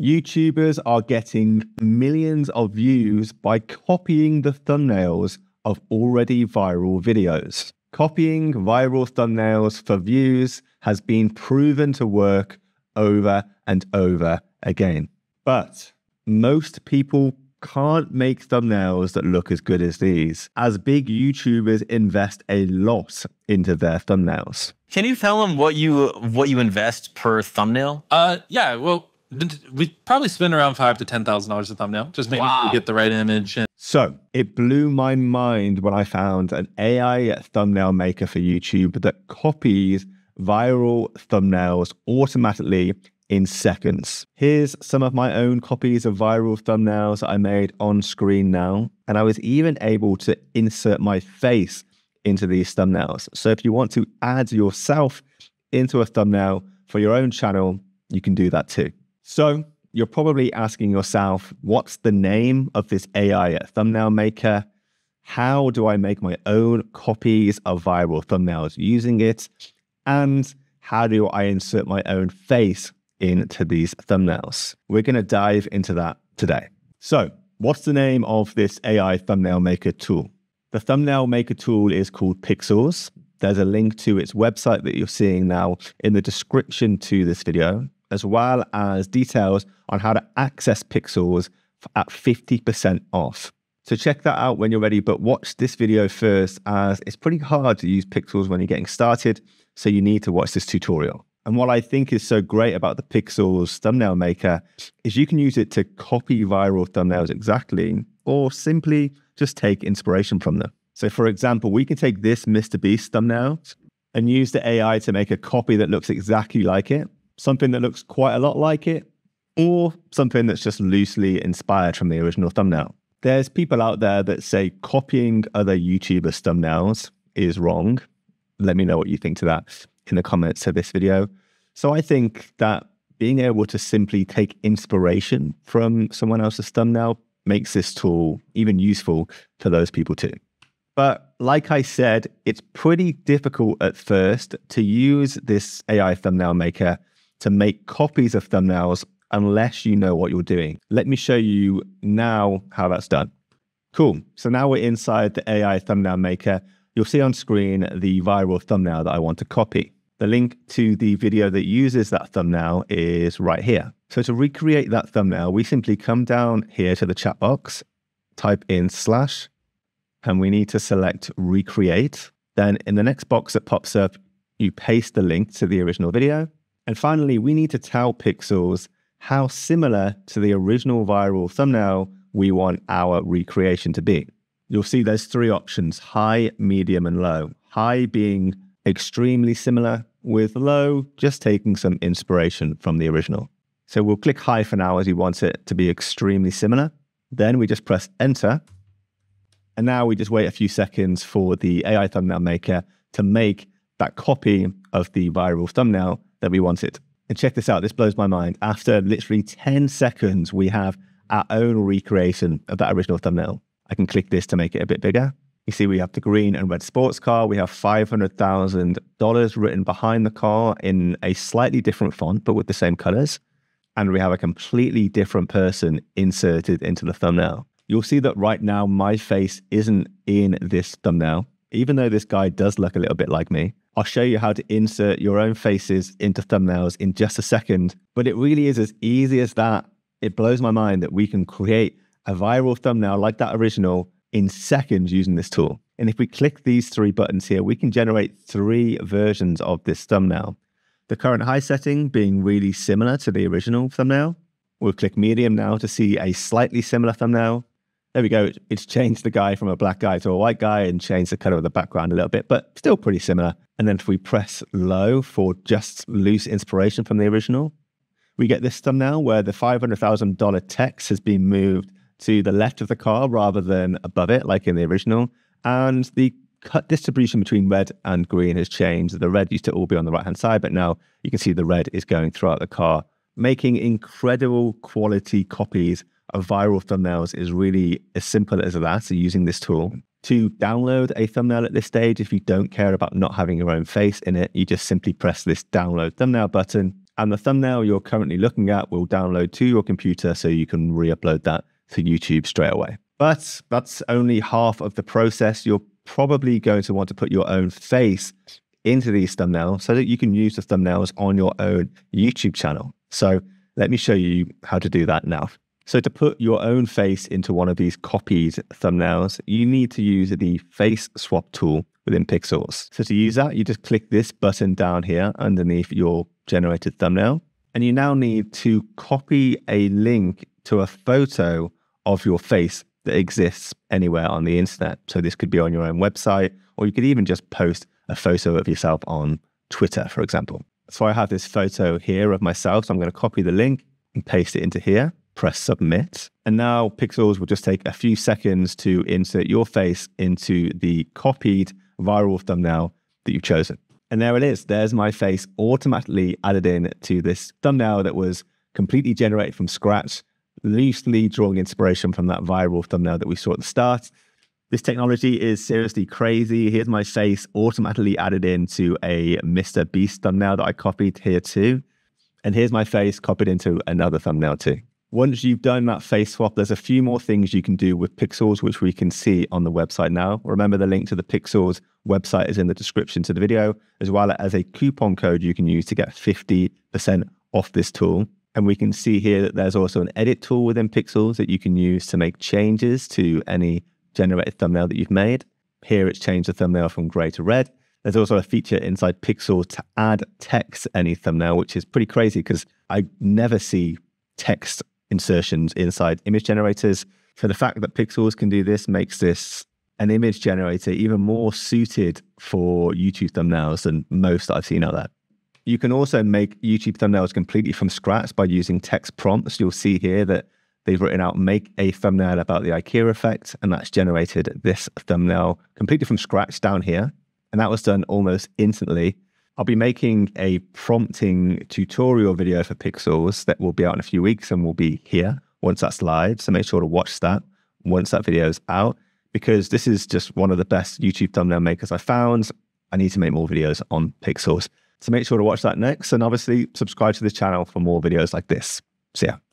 YouTubers are getting millions of views by copying the thumbnails of already viral videos. Copying viral thumbnails for views has been proven to work over and over again. But most people can't make thumbnails that look as good as these, as big YouTubers invest a lot into their thumbnails. Can you tell them what you invest per thumbnail? Yeah, well, we probably spend around $5,000 to $10,000 a thumbnail, just making sure we get the right image. So it blew my mind when I found an AI thumbnail maker for YouTube that copies viral thumbnails automatically in seconds. Here's some of my own copies of viral thumbnails that I made on screen now. And I was even able to insert my face into these thumbnails. So if you want to add yourself into a thumbnail for your own channel, you can do that too. So you're probably asking yourself, what's the name of this AI thumbnail maker? How do I make my own copies of viral thumbnails using it? And how do I insert my own face into these thumbnails? We're going to dive into that today. So what's the name of this AI thumbnail maker tool? The thumbnail maker tool is called Pikzels. There's a link to its website that you're seeing now in the description to this video, as well as details on how to access Pikzels at 50% off. So check that out when you're ready, but watch this video first, as it's pretty hard to use Pikzels when you're getting started. So you need to watch this tutorial. And what I think is so great about the Pikzels thumbnail maker is you can use it to copy viral thumbnails exactly, or simply just take inspiration from them. So for example, we can take this MrBeast thumbnail and use the AI to make a copy that looks exactly like it, something that looks quite a lot like it, or something that's just loosely inspired from the original thumbnail. There's people out there that say copying other YouTubers' thumbnails is wrong. Let me know what you think to that in the comments of this video. So I think that being able to simply take inspiration from someone else's thumbnail makes this tool even useful for those people too. But like I said, it's pretty difficult at first to use this AI thumbnail maker to make copies of thumbnails unless you know what you're doing. Let me show you now how that's done. Cool. So now we're inside the AI thumbnail maker. You'll see on screen the viral thumbnail that I want to copy. The link to the video that uses that thumbnail is right here. So to recreate that thumbnail, we simply come down here to the chat box, type in /, and we need to select recreate. Then in the next box that pops up, you paste the link to the original video. And finally, we need to tell Pikzels how similar to the original viral thumbnail we want our recreation to be. You'll see there's three options: high, medium, and low. High being extremely similar, with low just taking some inspiration from the original. So we'll click high for now, as you want it to be extremely similar. Then we just press enter. And now we just wait a few seconds for the AI thumbnail maker to make that copy of the viral thumbnail that we wanted. And check this out, this blows my mind. After literally 10 seconds, we have our own recreation of that original thumbnail. I can click this to make it a bit bigger. You see we have the green and red sports car. We have $500,000 written behind the car in a slightly different font, but with the same colors. And we have a completely different person inserted into the thumbnail. You'll see that right now my face isn't in this thumbnail, even though this guy does look a little bit like me. I'll show you how to insert your own faces into thumbnails in just a second, but it really is as easy as that. It blows my mind that we can create a viral thumbnail like that original in seconds using this tool. And if we click these three buttons here, we can generate three versions of this thumbnail. The current high setting being really similar to the original thumbnail. We'll click medium now to see a slightly similar thumbnail. There we go. It's changed the guy from a black guy to a white guy and changed the color of the background a little bit, but still pretty similar. And then if we press low for just loose inspiration from the original, we get this thumbnail where the $500,000 text has been moved to the left of the car rather than above it, like in the original. And the cut distribution between red and green has changed. The red used to all be on the right-hand side, but now you can see the red is going throughout the car. Making incredible quality copies of viral thumbnails is really as simple as that, so using this tool. To download a thumbnail at this stage, if you don't care about not having your own face in it, you just simply press this download thumbnail button And the thumbnail you're currently looking at will download to your computer so you can re-upload that to YouTube straight away. But that's only half of the process. You're probably going to want to put your own face into these thumbnails so that you can use the thumbnails on your own YouTube channel. So let me show you how to do that now. So to put your own face into one of these copied thumbnails, you need to use the face swap tool within Pikzels. So to use that, you just click this button down here underneath your generated thumbnail. And you now need to copy a link to a photo of your face that exists anywhere on the internet. So this could be on your own website, or you could even just post a photo of yourself on Twitter, for example. So I have this photo here of myself. So I'm going to copy the link and paste it into here. Press submit. And now Pikzels will just take a few seconds to insert your face into the copied viral thumbnail that you've chosen. And there it is. There's my face automatically added in to this thumbnail that was completely generated from scratch, loosely drawing inspiration from that viral thumbnail that we saw at the start. This technology is seriously crazy. Here's my face automatically added into a MrBeast thumbnail that I copied here too. And here's my face copied into another thumbnail too. Once you've done that face swap, there's a few more things you can do with Pikzels, which we can see on the website now. Remember, the link to the Pikzels website is in the description to the video, as well as a coupon code you can use to get 50% off this tool. And we can see here that there's also an edit tool within Pikzels that you can use to make changes to any generated thumbnail that you've made. Here it's changed the thumbnail from gray to red. There's also a feature inside Pikzels to add text to any thumbnail, which is pretty crazy because I never see text insertions inside image generators. So the fact that Pikzels can do this makes this an image generator even more suited for YouTube thumbnails than most that I've seen out there. You can also make YouTube thumbnails completely from scratch by using text prompts. You'll see here that they've written out, make a thumbnail about the IKEA effect, and that's generated this thumbnail completely from scratch down here. And that was done almost instantly. I'll be making a prompting tutorial video for Pikzels that will be out in a few weeks and will be here once that's live. So make sure to watch that once that video is out, because this is just one of the best YouTube thumbnail makers I found. I need to make more videos on Pikzels. So make sure to watch that next. And obviously subscribe to the channel for more videos like this. See ya.